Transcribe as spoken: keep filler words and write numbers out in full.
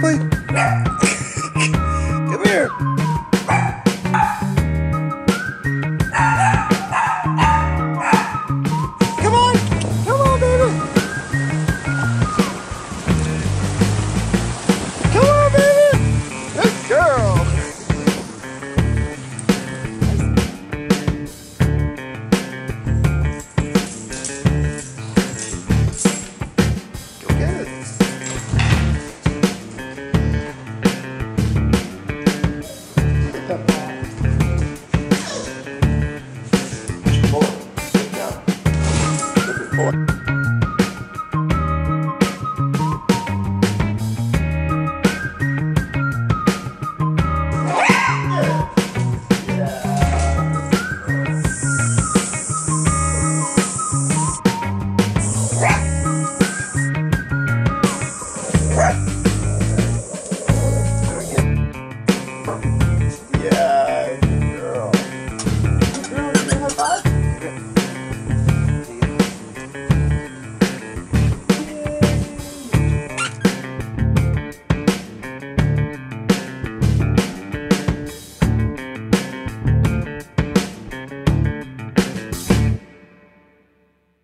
quickly? Come here.